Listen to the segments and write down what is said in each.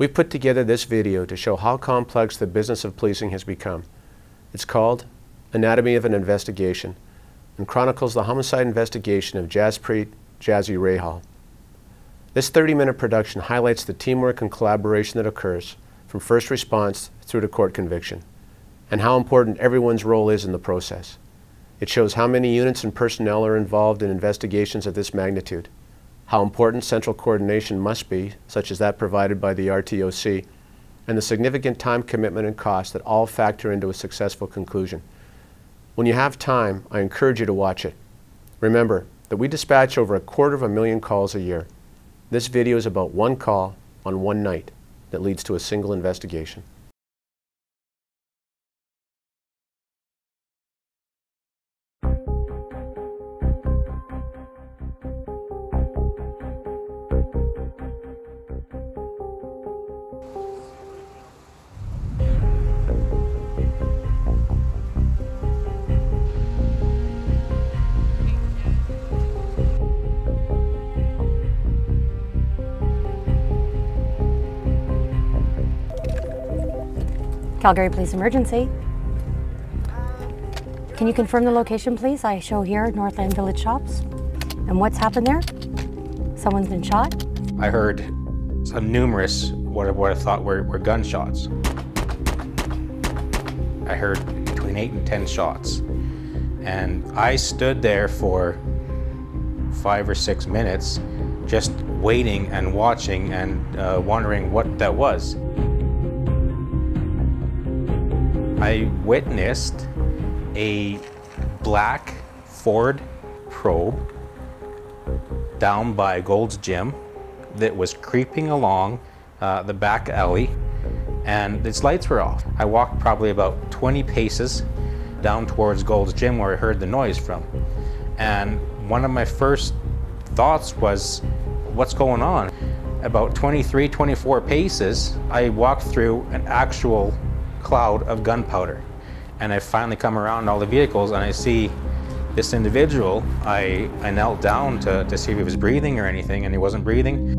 We put together this video to show how complex the business of policing has become. It's called Anatomy of an Investigation and chronicles the homicide investigation of Jaspreet Jazzy Rahal. This 30-minute production highlights the teamwork and collaboration that occurs from first response through to court conviction, and how important everyone's role is in the process. It shows how many units and personnel are involved in investigations of this magnitude, how important central coordination must be, such as that provided by the RTOC, and the significant time commitment and cost that all factor into a successful conclusion. When you have time, I encourage you to watch it. Remember that we dispatch over 250,000 calls a year. This video is about one call on one night that leads to a single investigation. Calgary Police Emergency. Can you confirm the location, please? I show here Northland Village Shops. And what's happened there? Someone's been shot? I heard some numerous what I thought were gunshots. I heard between 8 and 10 shots. And I stood there for 5 or 6 minutes just waiting and watching and wondering what that was. I witnessed a black Ford Probe down by Gold's Gym that was creeping along the back alley, and its lights were off. I walked probably about 20 paces down towards Gold's Gym where I heard the noise from. And one of my first thoughts was, what's going on? About 23, 24 paces, I walked through an actual cloud of gunpowder, and I finally come around all the vehicles and I see this individual. I knelt down to see if he was breathing or anything, and he wasn't breathing.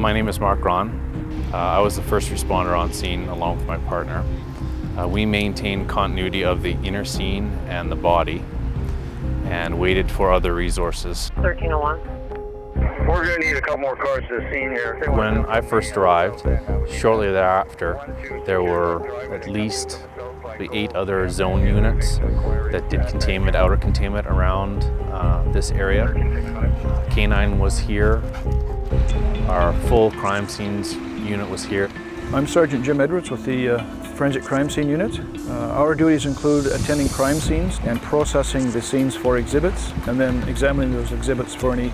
My name is Mark Gron. I was the first responder on scene along with my partner. We maintained continuity of the inner scene and the body and waited for other resources. 1301. We're going to need a couple more cars to the scene here. When I first arrived, shortly thereafter, there were at least 8 other zone units that did containment, outer containment around this area. K9 was here. Our full crime scenes unit was here. I'm Sergeant Jim Edwards with the Forensic Crime Scene Unit. Our duties include attending crime scenes and processing the scenes for exhibits, and then examining those exhibits for any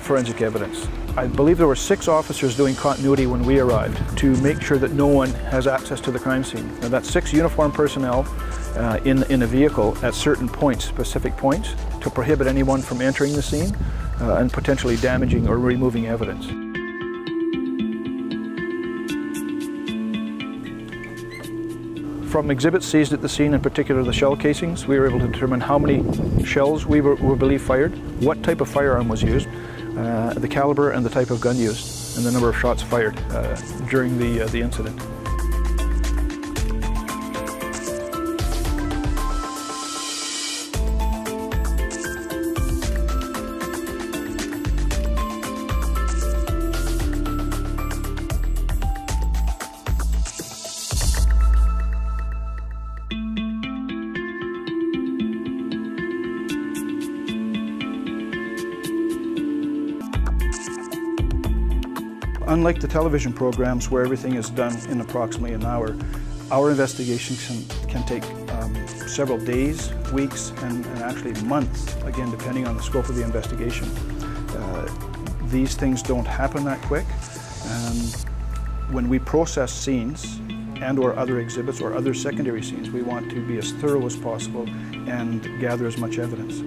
forensic evidence. I believe there were 6 officers doing continuity when we arrived to make sure that no one has access to the crime scene. And that's 6 uniformed personnel in a vehicle at certain points, specific points, to prohibit anyone from entering the scene and potentially damaging or removing evidence. From exhibits seized at the scene, in particular the shell casings, we were able to determine how many shells we believe fired, what type of firearm was used, the caliber and the type of gun used, and the number of shots fired during the incident. Unlike the television programs where everything is done in approximately an hour, our investigation can take several days, weeks, and actually months, again depending on the scope of the investigation. These things don't happen that quick. When we process scenes and or other exhibits or other secondary scenes, we want to be as thorough as possible and gather as much evidence.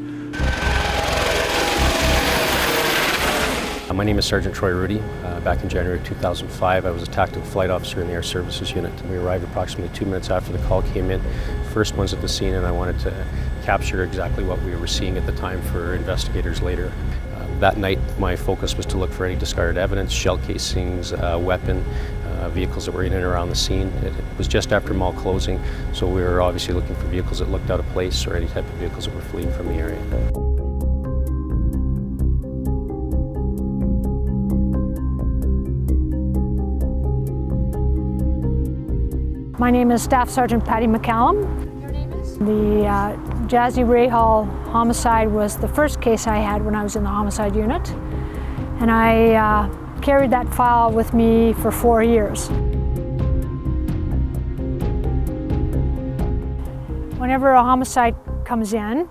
My name is Sergeant Troy Rudy. Back in January 2005, I was a tactical flight officer in the Air Services Unit. We arrived approximately 2 minutes after the call came in. First ones at the scene, and I wanted to capture exactly what we were seeing at the time for investigators later. That night, my focus was to look for any discarded evidence, shell casings, weapon, vehicles that were in and around the scene. It was just after mall closing, so we were obviously looking for vehicles that looked out of place or any type of vehicles that were fleeing from the area. My name is Staff Sergeant Patty McCallum. Your name is? The Jazzy Rahal homicide was the first case I had when I was in the homicide unit, and I carried that file with me for 4 years. Whenever a homicide comes in,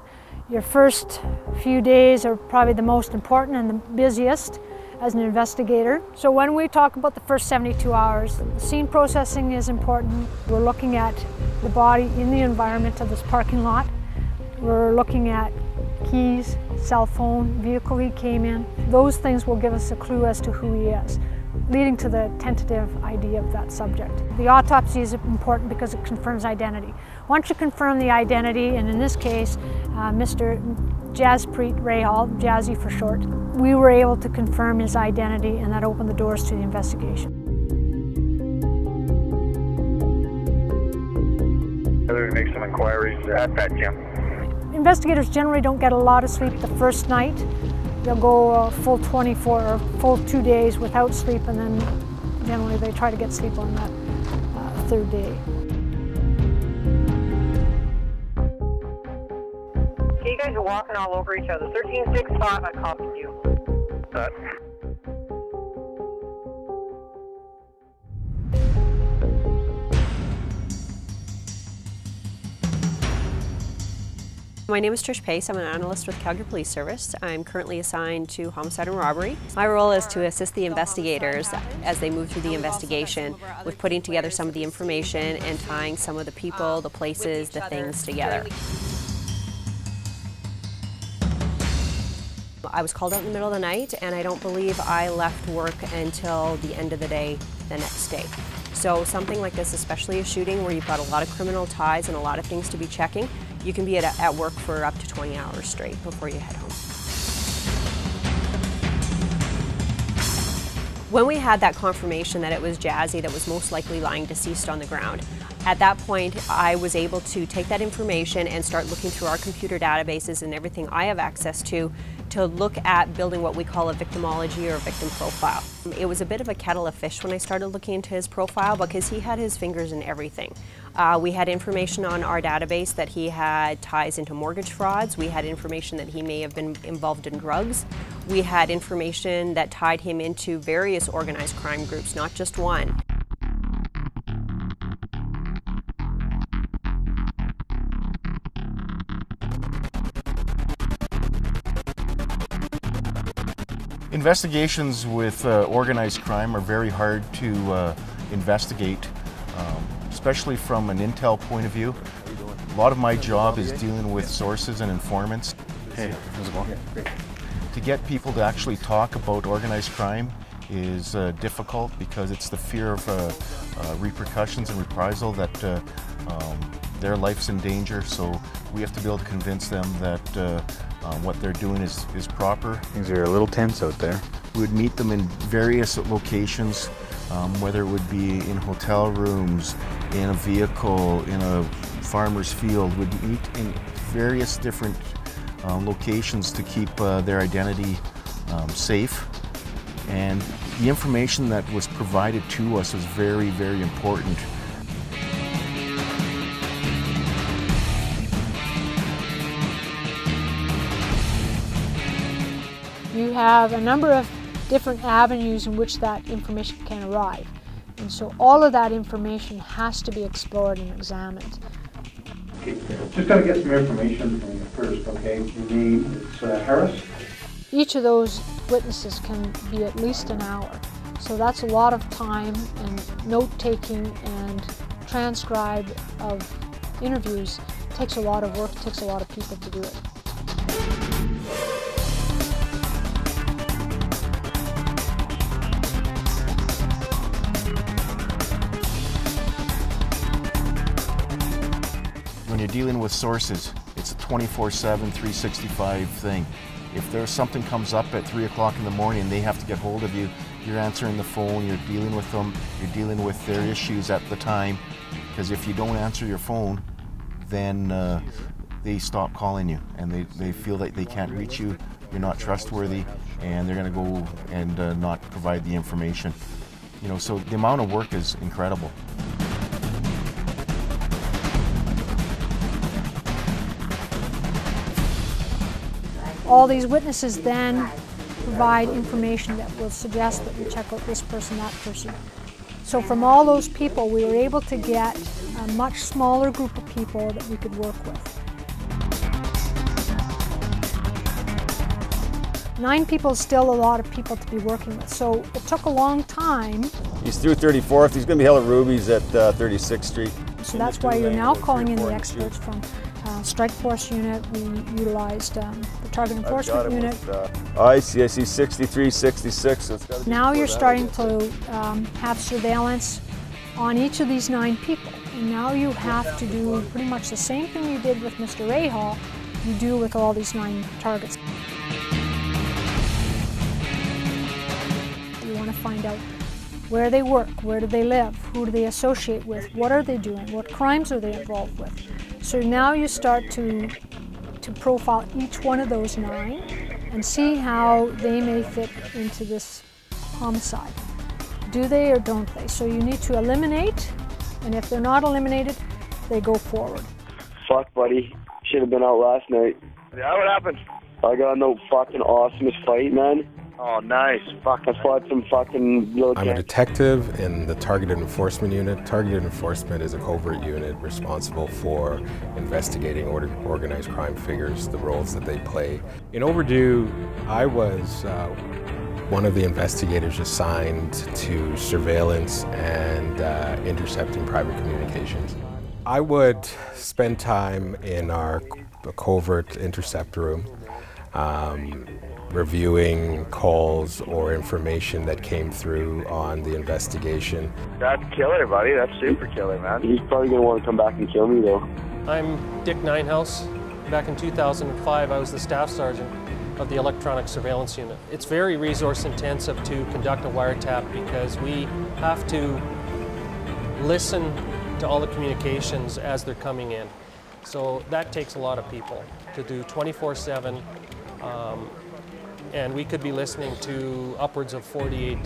your first few days are probably the most important and the busiest as an investigator. So when we talk about the first 72 hours, scene processing is important. We're looking at the body in the environment of this parking lot. We're looking at keys, cell phone, vehicle he came in. Those things will give us a clue as to who he is, leading to the tentative idea of that subject. The autopsy is important because it confirms identity. Once you confirm the identity, and in this case, Mr. Jaspreet Rahal, Jazzy for short, we were able to confirm his identity, and that opened the doors to the investigation. I'm going to make some inquiries at that gym. Investigators generally don't get a lot of sleep the first night. They'll go a full 24 or full 2 days without sleep, and then generally they try to get sleep on that third day. You guys are walking all over each other. 1365, I copied you. My name is Trish Pace. I'm an analyst with Calgary Police Service. I'm currently assigned to homicide and robbery. My role is to assist the investigators as they move through the investigation with putting together some of the information and tying some of the people, the places, the things together. I was called out in the middle of the night, and I don't believe I left work until the end of the day the next day. So something like this, especially a shooting where you've got a lot of criminal ties and a lot of things to be checking, you can be at work for up to 20 hours straight before you head home. When we had that confirmation that it was Jazzy that was most likely lying deceased on the ground, at that point, I was able to take that information and start looking through our computer databases and everything I have access to look at building what we call a victimology or a victim profile. It was a bit of a kettle of fish when I started looking into his profile because he had his fingers in everything. We had information on our database that he had ties into mortgage frauds. We had information that he may have been involved in drugs. We had information that tied him into various organized crime groups, not just one. Investigations with organized crime are very hard to investigate, especially from an intel point of view. A lot of my job is dealing with sources and informants. Hey, how's it going? To get people to actually talk about organized crime is difficult because it's the fear of repercussions and reprisal that their life's in danger, so we have to be able to convince them that what they're doing is proper. Things are a little tense out there. We would meet them in various locations, whether it would be in hotel rooms, in a vehicle, in a farmer's field. We'd meet in various different locations to keep their identity safe. And the information that was provided to us is very, very important. You have a number of different avenues in which that information can arrive. And so all of that information has to be explored and examined. Just got to get some information from you first, okay? Your name is Harris. Each of those witnesses can be at least an hour. So that's a lot of time and note-taking and transcribe of interviews. It takes a lot of work, it takes a lot of people to do it. when you're dealing with sources, it's a 24/7, 365 thing. If there's something comes up at 3 o'clock in the morning, they have to get hold of you. You're answering the phone, you're dealing with them, you're dealing with their issues at the time. Because if you don't answer your phone, then they stop calling you, and they feel like they can't reach you, you're not trustworthy, and they're gonna go and not provide the information. You know, so the amount of work is incredible. All these witnesses then provide information that will suggest that we check out this person, that person. So from all those people, we were able to get a much smaller group of people that we could work with. 9 people is still a lot of people to be working with, so it took a long time. He's through 34th, he's going to be held at Ruby's at 36th Street. So that's why you're now calling in the experts from Strike Force Unit. We utilized the Target Enforcement Unit. With, ICIC 63, 66. So it's now you're starting to have surveillance on each of these 9 people. And now you have to do pretty much the same thing you did with Mr. Rahal, you do with all these 9 targets. You want to find out where they work, where do they live, who do they associate with, what are they doing, what crimes are they involved with. So now you start to profile each one of those 9 and see how they may fit into this homicide. Do they or don't they? So you need to eliminate, and if they're not eliminated, they go forward. Fuck, buddy. Should have been out last night. Yeah, what happened? I got in the fucking awesomest fight, man. Oh, nice. Fuck, I fought some fucking little I'm a detective in the Targeted Enforcement Unit. Targeted Enforcement is a covert unit responsible for investigating organized crime figures, the roles that they play. In Overdue, I was one of the investigators assigned to surveillance and intercepting private communications. I would spend time in our covert intercept room, reviewing calls or information that came through on the investigation. That's killer, buddy. That's super killer, man. He's probably going to want to come back and kill me, though. I'm Dick Ninehouse. Back in 2005, I was the staff sergeant of the Electronic Surveillance Unit. It's very resource intensive to conduct a wiretap because we have to listen to all the communications as they're coming in. So that takes a lot of people to do 24/7. And we could be listening to upwards of 48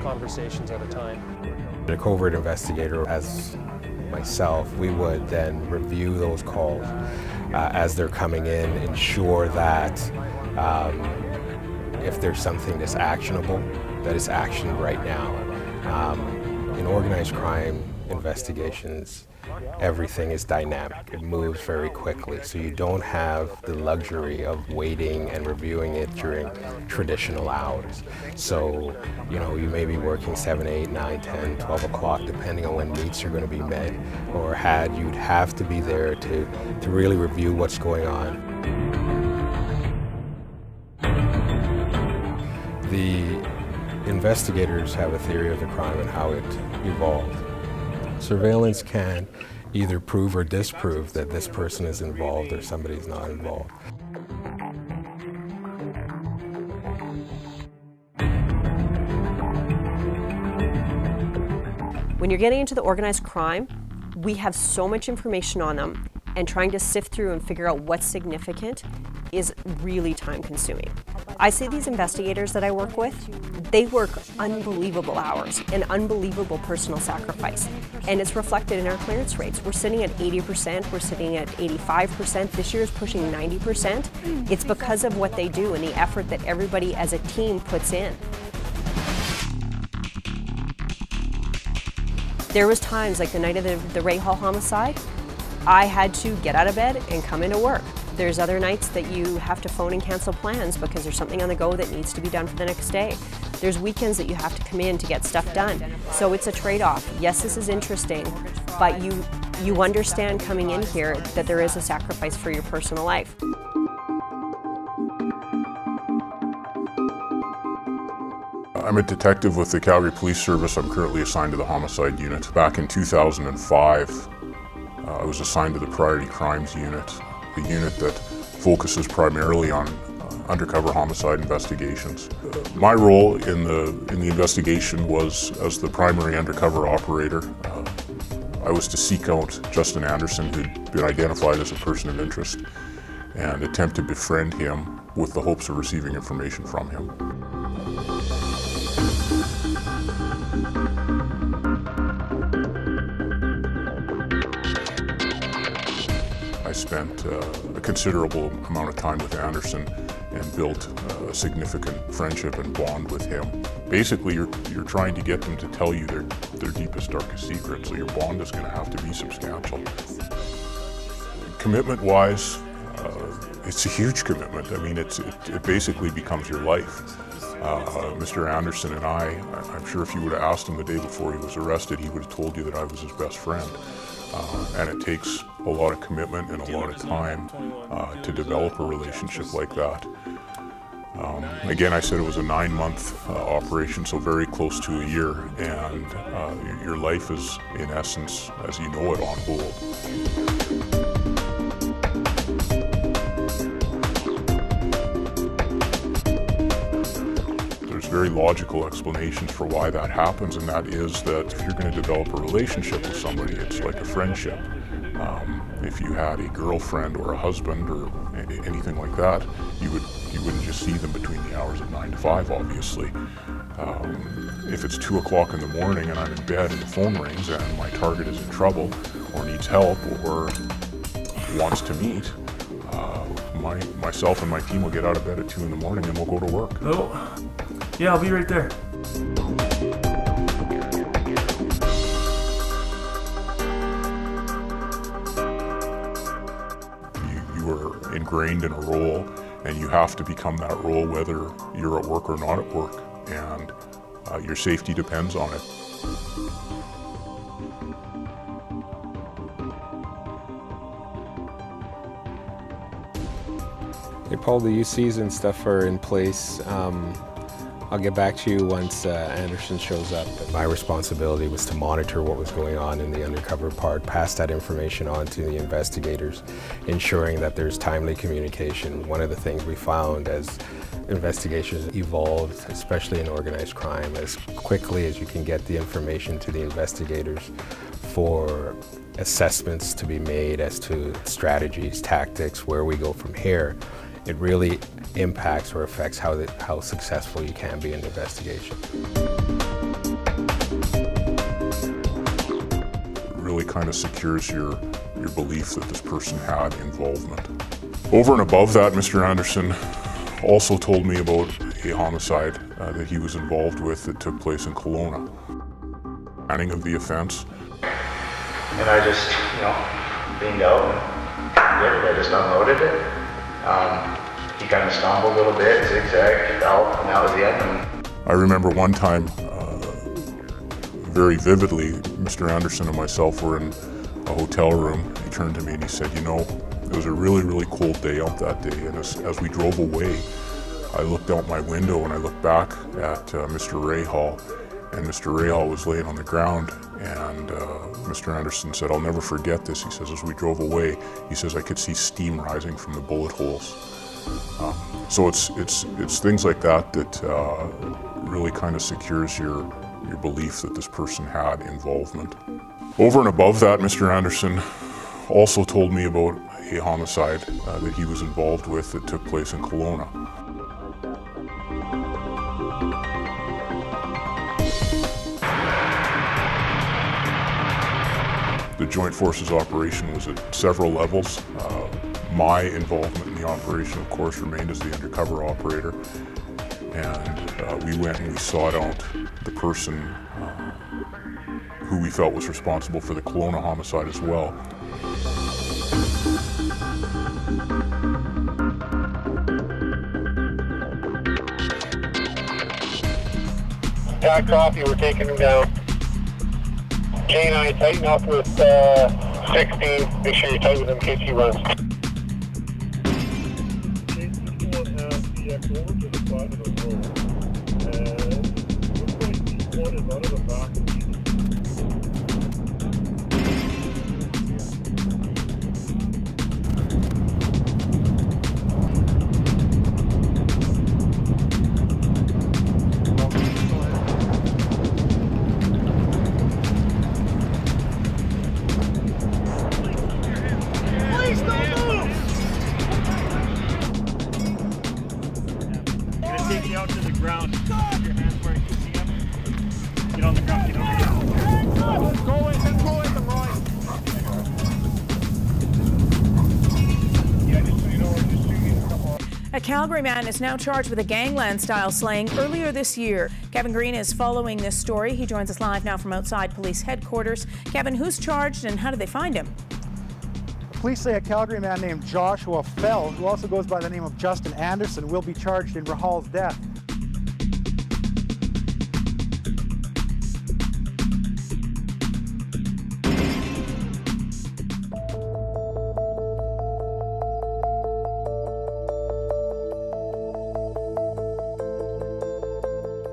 conversations at a time. The covert investigator, as myself, we would then review those calls as they're coming in, ensure that if there's something that's actionable, that it's actioned right now. In organized crime investigations, everything is dynamic. It moves very quickly, so you don't have the luxury of waiting and reviewing it during traditional hours. So, you know, you may be working 7, 8, 9, 10, 12 o'clock, depending on when meets you're going to be met or had. You'd have to be there to really review what's going on. The investigators have a theory of the crime and how it evolved. Surveillance can either prove or disprove that this person is involved or somebody's not involved. When you're getting into the organized crime, we have so much information on them, and trying to sift through and figure out what's significant is really time-consuming. I say these investigators that I work with, they work unbelievable hours and unbelievable personal sacrifice. And it's reflected in our clearance rates. We're sitting at 80%, we're sitting at 85%, this year is pushing 90%. It's because of what they do and the effort that everybody as a team puts in. There was times, like the night of the Rahal homicide, I had to get out of bed and come into work. There's other nights that you have to phone and cancel plans because there's something on the go that needs to be done for the next day. There's weekends that you have to come in to get stuff done. So it's a trade-off. Yes, this is interesting, but you understand coming in here that there is a sacrifice for your personal life. I'm a detective with the Calgary Police Service. I'm currently assigned to the homicide unit. Back in 2005, I was assigned to the Priority Crimes Unit, a unit that focuses primarily on undercover homicide investigations. My role in the investigation was as the primary undercover operator. I was to seek out Justin Anderson, who'd been identified as a person of interest, and attempt to befriend him with the hopes of receiving information from him. I spent a considerable amount of time with Anderson and built a significant friendship and bond with him. Basically, you're trying to get them to tell you their deepest, darkest secrets, so your bond is going to have to be substantial. Commitment-wise, it's a huge commitment. I mean, it basically becomes your life. Mr. Anderson and I'm sure if you would have asked him the day before he was arrested, he would have told you that I was his best friend. And it takes a lot of commitment and a lot of time to develop a relationship like that. Again, I said it was a 9-month operation, so very close to a year, and your life is, in essence, as you know it, on hold. Very logical explanations for why that happens, and that is that if you're going to develop a relationship with somebody, it's like a friendship. If you had a girlfriend or a husband or anything like that, you wouldn't just see them between the hours of 9 to 5, obviously. If it's 2 o'clock in the morning and I'm in bed and the phone rings and my target is in trouble or needs help or wants to meet, myself and my team will get out of bed at 2 in the morning and we'll go to work. Oh. Yeah, I'll be right there. You are ingrained in a role, and you have to become that role whether you're at work or not at work, and your safety depends on it. Paul, the UCs and stuff are in place. I'll get back to you once Anderson shows up. My responsibility was to monitor what was going on in the undercover part, pass that information on to the investigators, ensuring that there's timely communication. One of the things we found as investigations evolved, especially in organized crime, as quickly as you can get the information to the investigators for assessments to be made as to strategies, tactics, where we go from here, it really impacts or affects how successful you can be in the investigation. It really kind of secures your belief that this person had involvement. Over and above that, Mr. Anderson also told me about a homicide that he was involved with that took place in Kelowna. Planning of the offense. And I just, you know, leaned out and did it. I just unloaded it. He kind of stumbled a little bit, zigzagged, fell, and that was the end. I remember one time, very vividly, Mr. Anderson and myself were in a hotel room. He turned to me and he said, you know, it was a really, really cold day out that day. And as we drove away, I looked out my window and I looked back at Mr. Rahal. And Mr. Rahal was laying on the ground, and Mr. Anderson said, I'll never forget this. He says, as we drove away, he says, I could see steam rising from the bullet holes. So it's things like that that really kind of secures your belief that this person had involvement. Over and above that, Mr. Anderson also told me about a homicide that he was involved with that took place in Kelowna. The Joint Forces operation was at several levels. My involvement in the operation, of course, remained as the undercover operator. And we went and we sought out the person who we felt was responsible for the Kelowna homicide as well. Jack Coffey, we're taking him down. K9, tighten up with 16. Make sure you tighten with him in case he runs. A Calgary man is now charged with a gangland-style slaying earlier this year. Kevin Green is following this story. He joins us live now from outside police headquarters. Kevin, who's charged and how did they find him? Police say a Calgary man named Joshua Fell, who also goes by the name of Justin Anderson, will be charged in Rahal's death.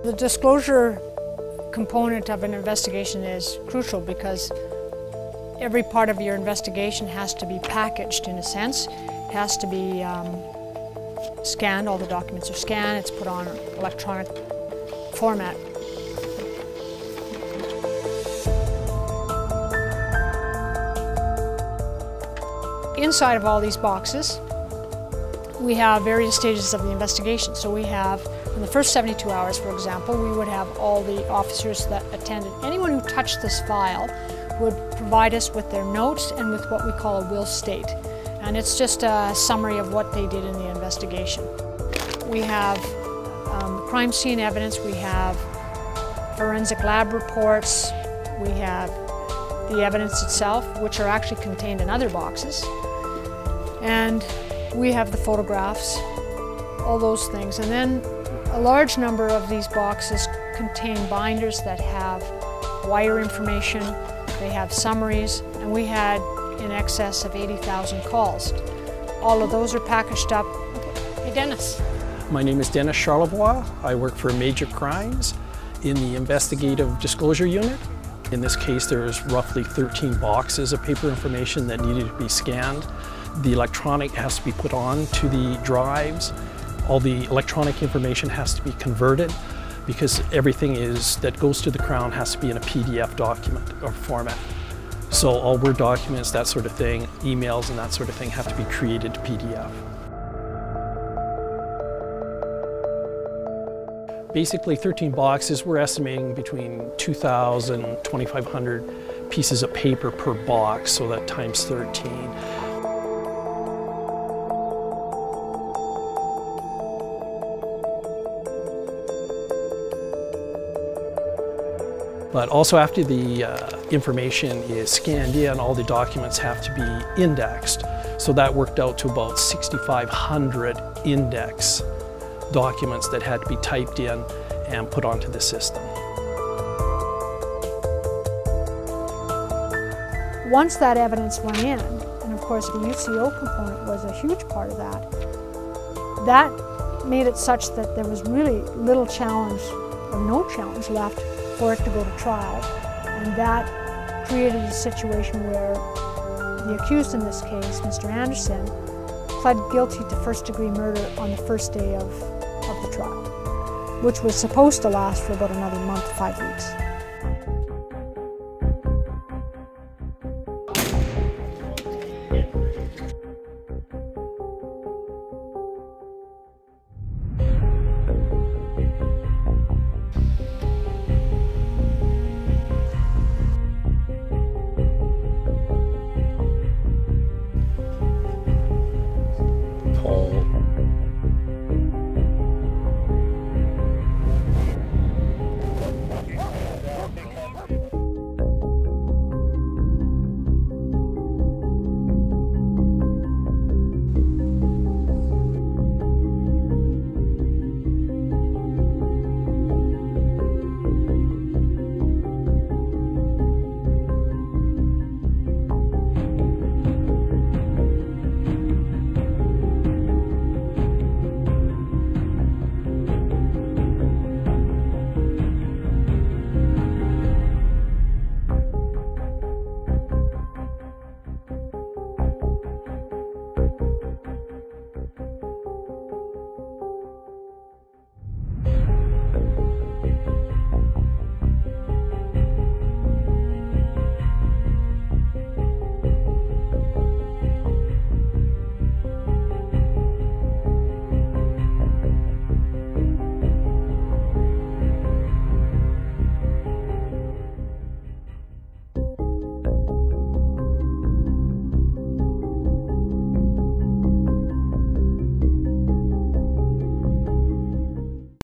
The disclosure component of an investigation is crucial because every part of your investigation has to be packaged in a sense. It has to be scanned, all the documents are scanned, it's put on electronic format. Inside of all these boxes, we have various stages of the investigation. So we have, in the first 72 hours, for example, we would have all the officers that attended. Anyone who touched this file would provide us with their notes and with what we call a will state. And it's just a summary of what they did in the investigation. We have crime scene evidence, we have forensic lab reports, we have the evidence itself, which are actually contained in other boxes. And we have the photographs, all those things. And then a large number of these boxes contain binders that have wire information, they have summaries, and we had in excess of 80,000 calls. All of those are packaged up. Hey, Dennis. My name is Dennis Charlevoix. I work for Major Crimes in the Investigative Disclosure Unit. In this case, there was roughly 13 boxes of paper information that needed to be scanned. The electronic has to be put on to the drives. All the electronic information has to be converted because everything that goes to the Crown has to be in a PDF document or format. So all Word documents, that sort of thing, emails and that sort of thing have to be created to PDF. Basically 13 boxes, we're estimating between 2,000 and 2,500 pieces of paper per box, so that times 13. But also after the information is scanned in, all the documents have to be indexed. So that worked out to about 6,500 index documents that had to be typed in and put onto the system. Once that evidence went in, and of course the UCO component was a huge part of that, that made it such that there was really little challenge or no challenge left for it to go to trial, and that created a situation where the accused in this case, Mr. Anderson, pled guilty to first-degree murder on the first day of the trial, which was supposed to last for about another month, 5 weeks.